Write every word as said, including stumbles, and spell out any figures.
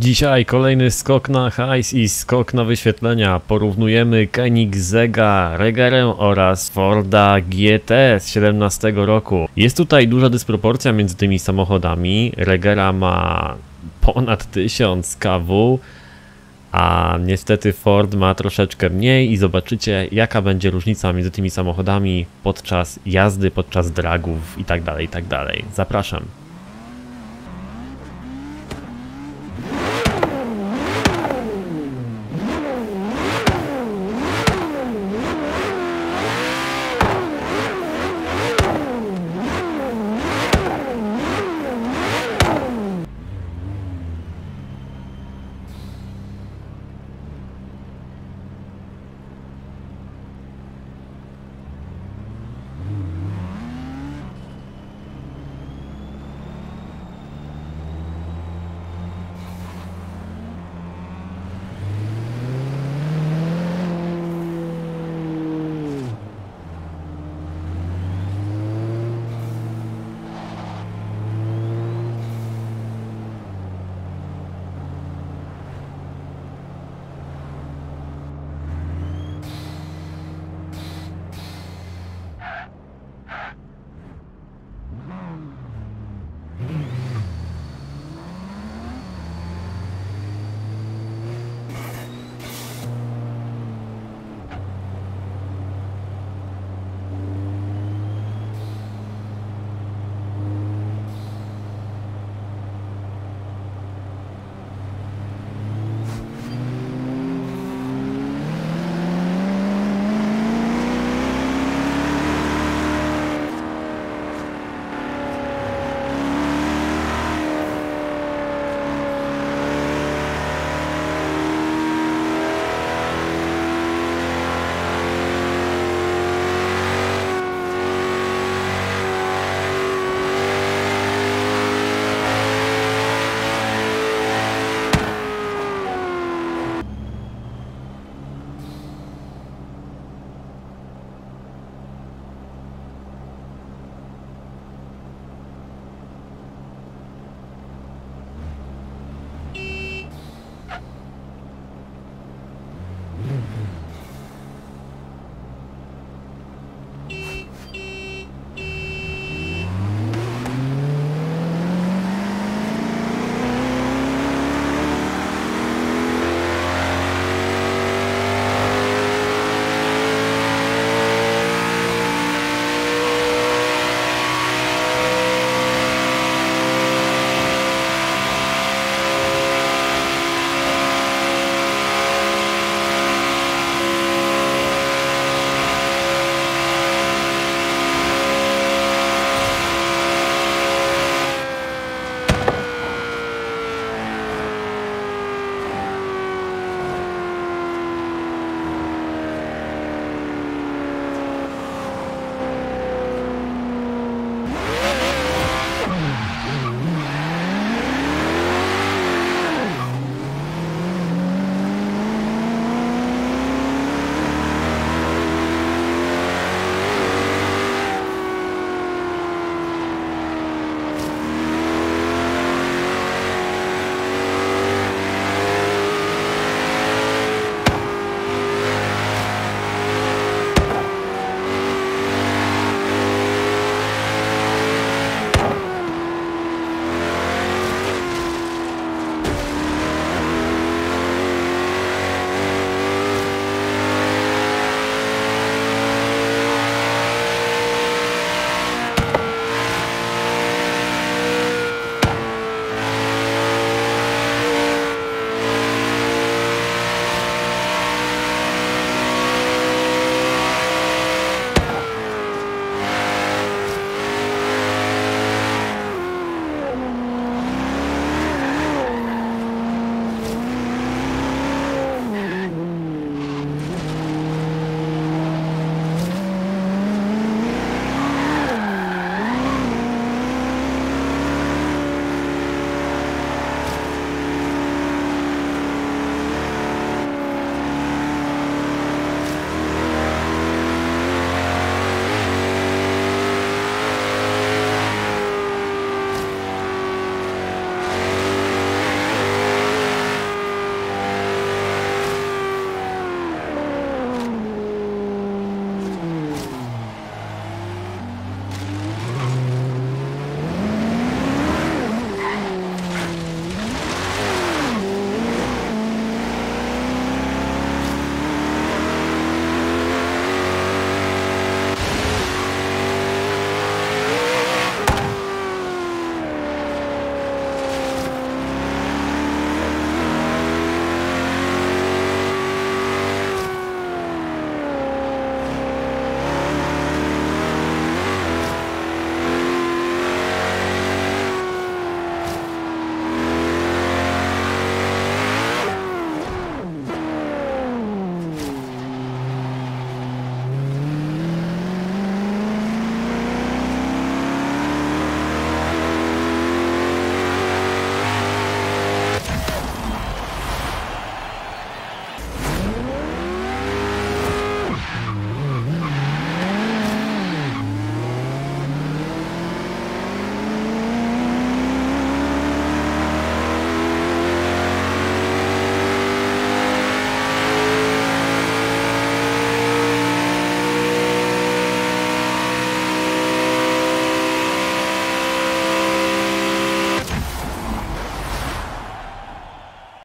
Dzisiaj kolejny skok na hajs i skok na wyświetlenia. Porównujemy Koenigsegga Regerę oraz Forda G T z siedemnastego roku. Jest tutaj duża dysproporcja między tymi samochodami. Regera ma ponad tysiąc kW, a niestety Ford ma troszeczkę mniej i zobaczycie, jaka będzie różnica między tymi samochodami podczas jazdy, podczas dragów itd. itd. Zapraszam.